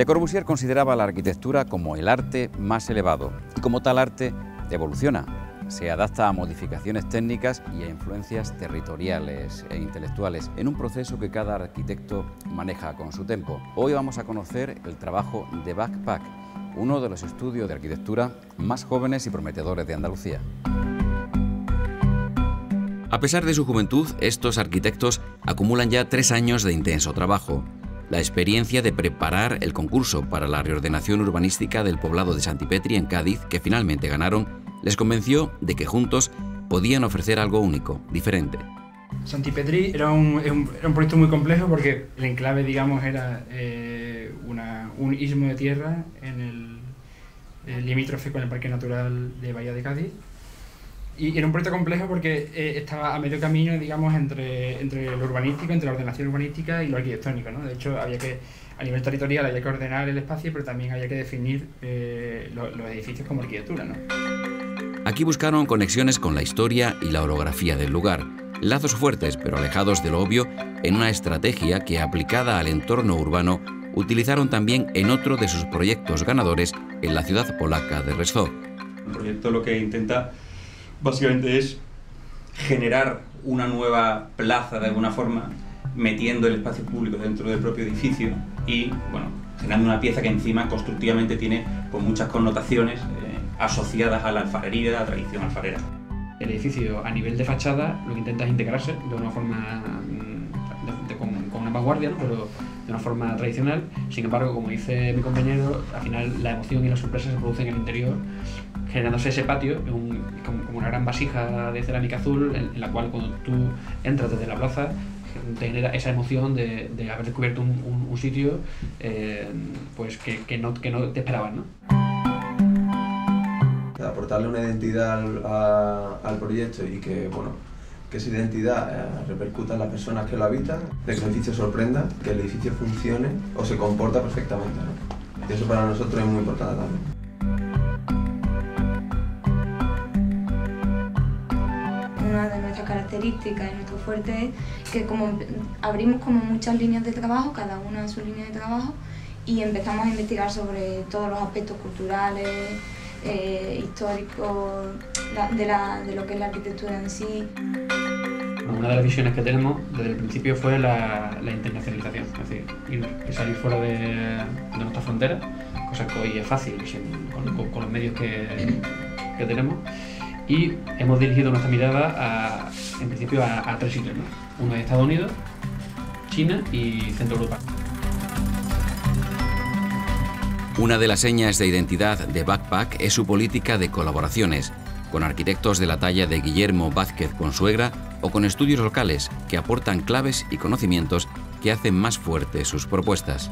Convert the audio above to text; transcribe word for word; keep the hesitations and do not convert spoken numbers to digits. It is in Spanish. Le Corbusier consideraba la arquitectura como el arte más elevado y como tal arte evoluciona, se adapta a modificaciones técnicas y a influencias territoriales e intelectuales en un proceso que cada arquitecto maneja con su tiempo. Hoy vamos a conocer el trabajo de Backpack, uno de los estudios de arquitectura más jóvenes y prometedores de Andalucía. A pesar de su juventud, estos arquitectos acumulan ya tres años de intenso trabajo. La experiencia de preparar el concurso para la reordenación urbanística del poblado de Sancti Petri en Cádiz, que finalmente ganaron, les convenció de que juntos podían ofrecer algo único, diferente. Sancti Petri era un, era un proyecto muy complejo porque el enclave, digamos, era eh, una, un istmo de tierra en el, el limítrofe con el Parque Natural de Bahía de Cádiz. Y era un proyecto complejo porque eh, estaba a medio camino, digamos, entre, entre lo urbanístico, entre la ordenación urbanística y lo arquitectónico, ¿no? De hecho, había que, a nivel territorial había que ordenar el espacio, pero también había que definir eh, lo, los edificios como arquitectura, ¿no? Aquí buscaron conexiones con la historia y la orografía del lugar, lazos fuertes pero alejados de lo obvio, en una estrategia que, aplicada al entorno urbano, utilizaron también en otro de sus proyectos ganadores en la ciudad polaca de Rzeszów. El proyecto lo que intenta básicamente es generar una nueva plaza de alguna forma, metiendo el espacio público dentro del propio edificio y, bueno, generando una pieza que encima constructivamente tiene con muchas connotaciones eh, asociadas a la alfarería, a la tradición alfarera. El edificio a nivel de fachada lo que intenta es integrarse de una forma de, de, con, con una vanguardia, ¿no? Pero de una forma tradicional. Sin embargo, como dice mi compañero, al final la emoción y la sorpresa se producen en el interior, generándose ese patio, un, como una gran vasija de cerámica azul, en, en la cual cuando tú entras desde la plaza te genera esa emoción de, de haber descubierto un, un, un sitio eh, pues que, que, no, que no te esperabas, ¿no? Aportarle una identidad al, a, al proyecto y que, bueno, que esa identidad eh, repercuta en las personas que lo habitan, de que el edificio sorprenda, que el edificio funcione o se comporta perfectamente, ¿no? Y eso para nosotros es muy importante también. Una de nuestras características y nuestro fuerte es que como abrimos como muchas líneas de trabajo, cada una su línea de trabajo, y empezamos a investigar sobre todos los aspectos culturales, eh, históricos, de, la, de lo que es la arquitectura en sí. Una de las visiones que tenemos desde el principio fue la, la internacionalización, es decir, ir, salir fuera de, de nuestra frontera, cosa que hoy es fácil con, con, con los medios que, que tenemos. Y hemos dirigido nuestra mirada, a, en principio, a, a tres sitios, ¿no? Uno es Estados Unidos, China y Centro Europa. Una de las señas de identidad de Backpack es su política de colaboraciones, con arquitectos de la talla de Guillermo Vázquez Consuegra o con estudios locales que aportan claves y conocimientos que hacen más fuertes sus propuestas.